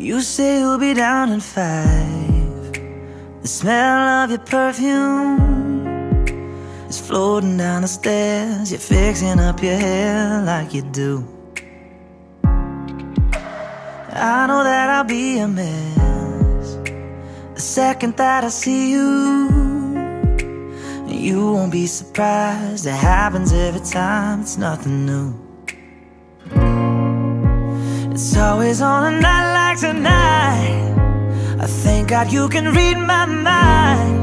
You say you'll be down in 5. The smell of your perfume is floating down the stairs. You're fixing up your hair like you do. I know that I'll be a mess the second that I see you. You won't be surprised. It happens every time, it's nothing new. It's always on a night like tonight. I thank God you can read my mind,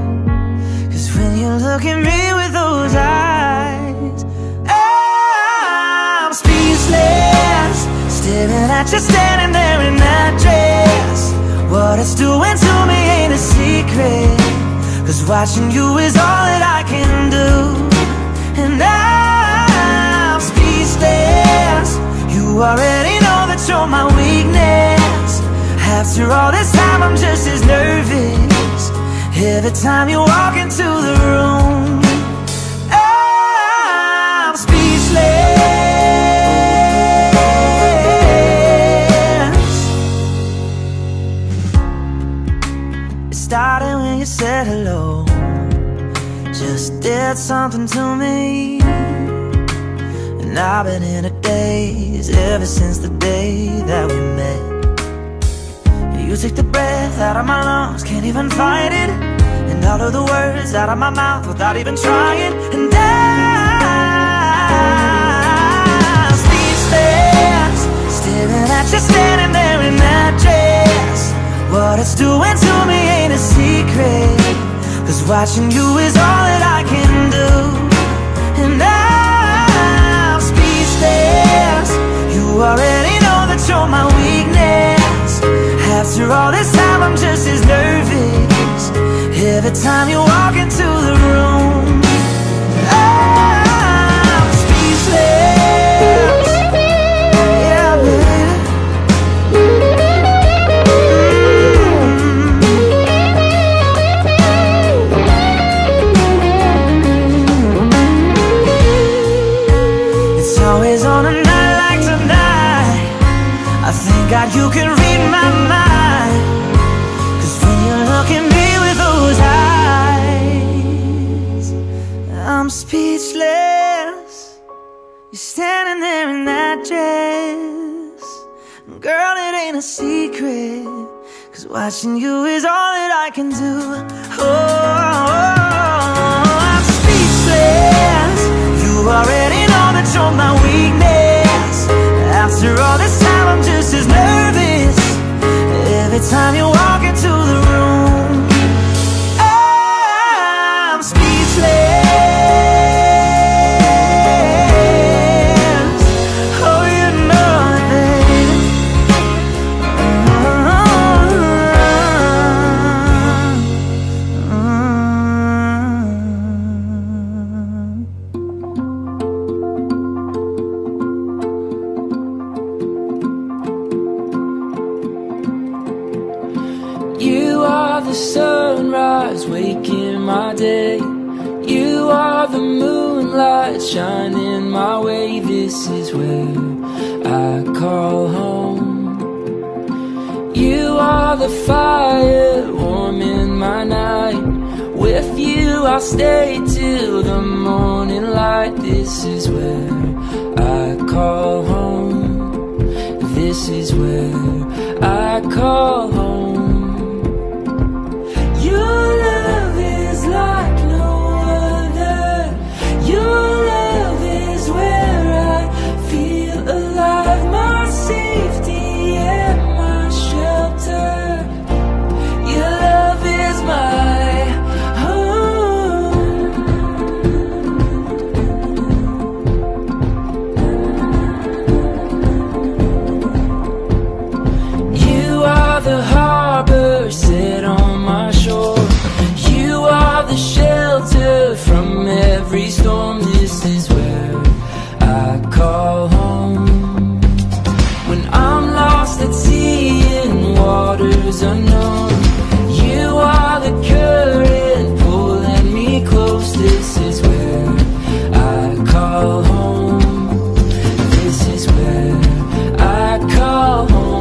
'cause when you look at me with those eyes, I'm speechless, staring at you standing there in that dress. What it's doing to me ain't a secret, 'cause watching you is all that I can do. And I'm speechless. You already know that you're my weakness. After all this time, I'm just as nervous every time you walk into the room. I'm speechless. It started when you said hello, just did something to me. And I've been in a daze ever since the day that we met. You took the breath out of my lungs, can't even fight it, and all of the words out of my mouth without even trying. And I'm speechless, staring at you standing there in that dress. What it's doing to me ain't a secret, 'cause watching you is all that I can do. And you already know that you're my weakness. After all this time, I'm just as nervous every time you walk into the room. I'm speechless. Yeah, baby. It's always on a I thank God you can read my mind, 'cause when you look at me with those eyes, I'm speechless. You're standing there in that dress. Girl, it ain't a secret, 'cause watching you is all that I can do. Oh, I'm speechless. You already know that you're my weakness. After all this time, I'm just as nervous every time you walk into the room. I'm speechless. Oh, you know it, baby. Sunrise waking my day. You are the moonlight shining my way. This is where I call home. You are the fire warming my night. With you I'll stay till the morning light. This is where I call home. This is where I call home. Your love is like no other. Your love is where I feel alive. My safety and my shelter. Your love is my home. You are the harbor set on my shore. Shelter from every storm. This is where I call home. When I'm lost at sea in waters unknown, you are the current pulling me close. This is where I call home. This is where I call home.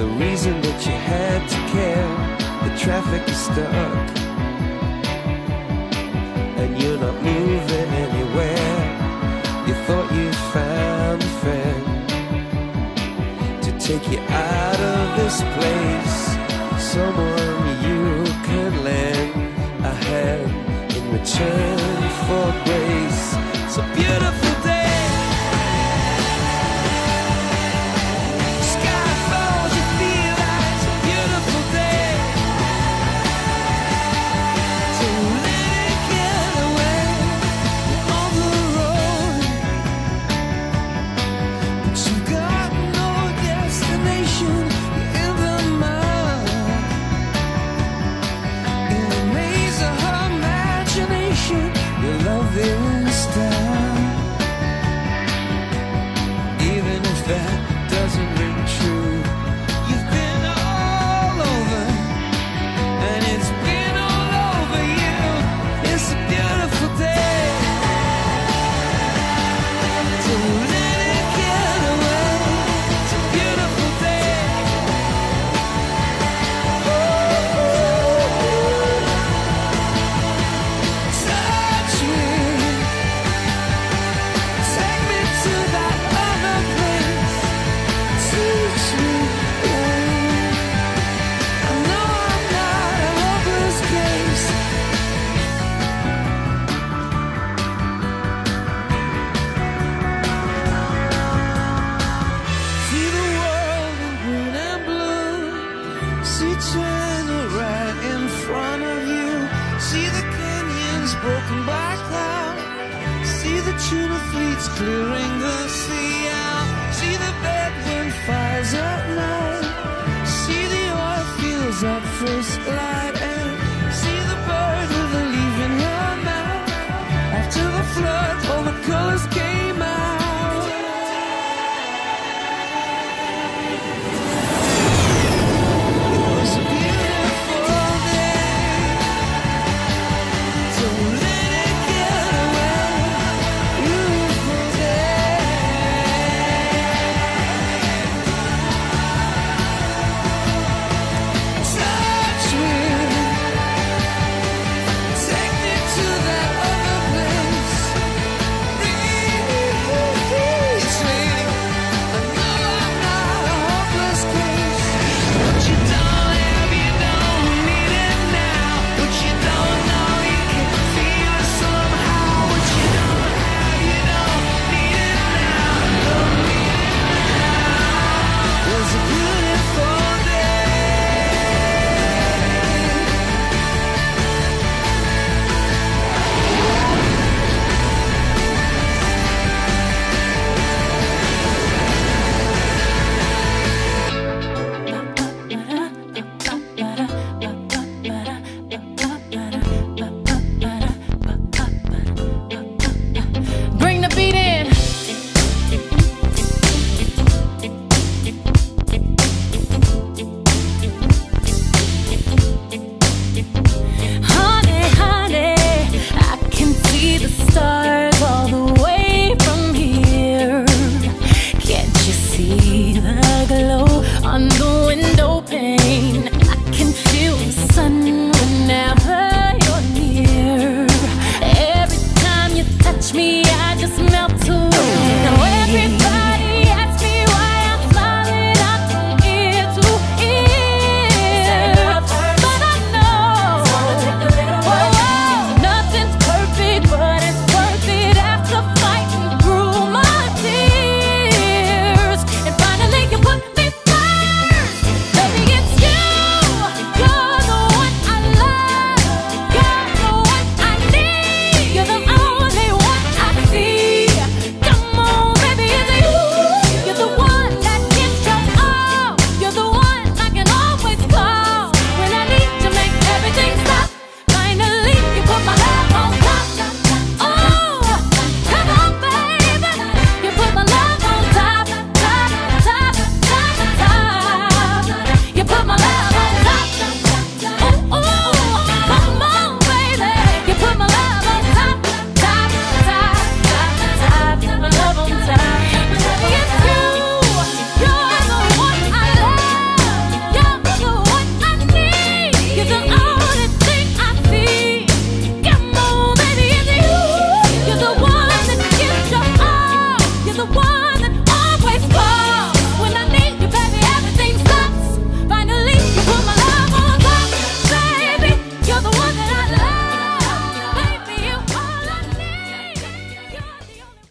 the reason that you had to care. The traffic is stuck and you're not moving anywhere. You thought you found a friend to take you out of this place, someone you can lend a hand in return for grace. It's a beautiful day. Broken by cloud, see the tuna fleets clearing the sea out. See the bedroom fires at night. See the oil fields at first light, and see the bird with a leaf in her mouth. After the flood, all the colors came out. It was a beautiful day. On the